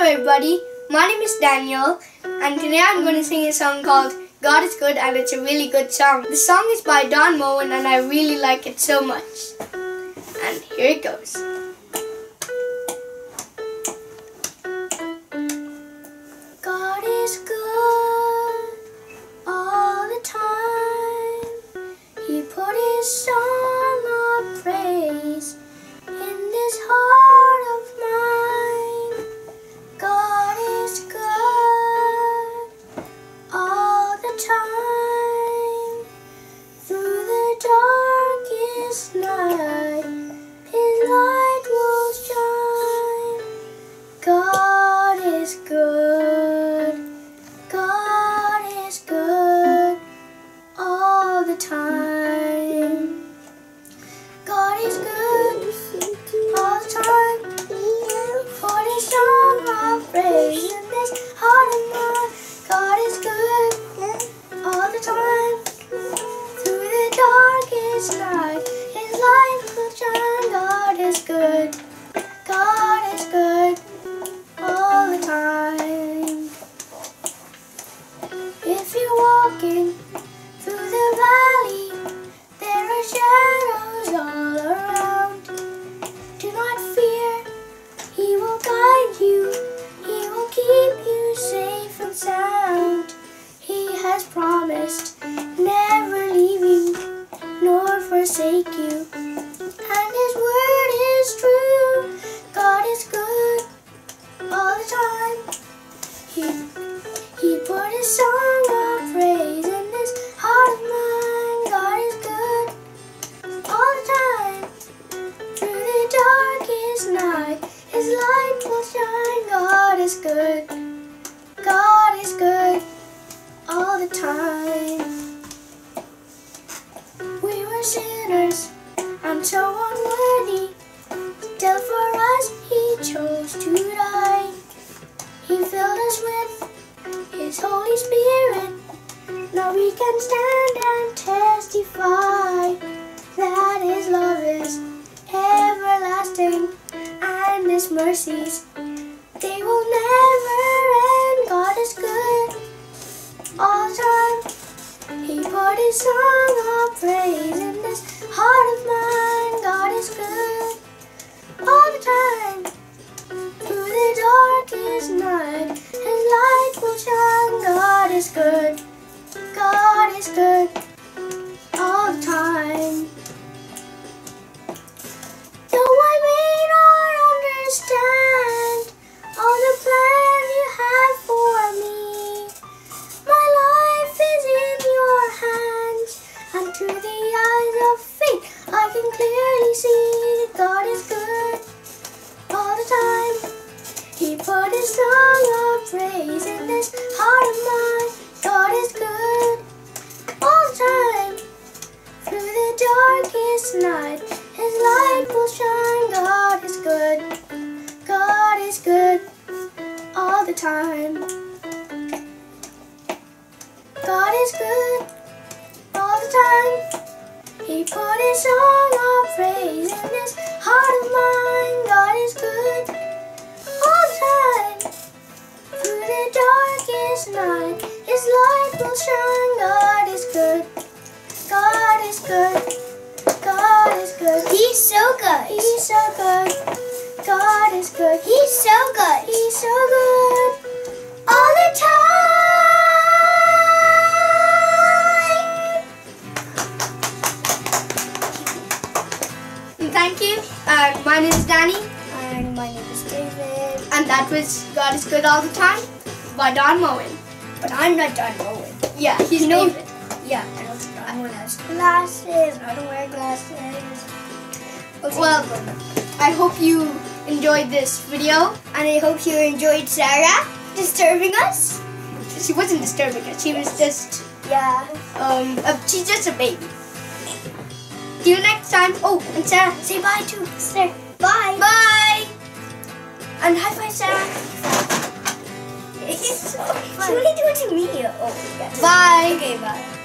Hello everybody, my name is Daniel and today I'm going to sing a song called God is Good, and it's a really good song. The song is by Donald Moen and I really like it so much. And here it goes. God is good all the time. He put his song of praise in this heart. God is good all the time. If you're walking through the valley, there are shadows all around. Do not fear, He will guide you, He will keep you safe and sound. He has promised never leave you nor forsake you. And His word is true. God is good all the time. He put His song of praise in this heart of mine. God is good all the time. Through the darkest night, His light will shine. God is good. God is good all the time. We were sinners and so unworthy, still for us He chose to die. He filled us with His Holy Spirit. Now we can stand and testify that His love is everlasting and His mercies, they will never end. God is good all the time. He put His song of praise in this heart of mine. God is good all the time. Through the darkest night, His light will shine. God is good. God is good all the time. Though I may not understand all the plan You have for me, my life is in Your hands, and through the eyes of I can clearly see God is good all the time. He put His song of praise in this heart of mine. God is good all the time. Through the darkest night, His light will shine. God is good. God is good all the time. God is good all the time. He put His song of praise in this heart of mine. God is good all the time. Through the darkest night, His light will shine. God is good. God is good. God is good. He's so good. He's so good. God is good. He's so good. He's so good all the time. Thank you. My name is Danny. And my name is David. And that was God is Good All the Time by Don Moen. But I'm not Don Moen. Yeah, he's David. Yeah, I don't think Don Moen has glasses. I don't wear glasses. Okay. Well, I hope you enjoyed this video. And I hope you enjoyed Sarah disturbing us. She wasn't disturbing us. She was just... Yeah. She's just a baby. See you next time. Oh, and Sarah, say bye to Sarah. Bye. Bye. And high five, Sarah. It's so fun. She only do it to me. Oh, yes. Bye. Okay, bye.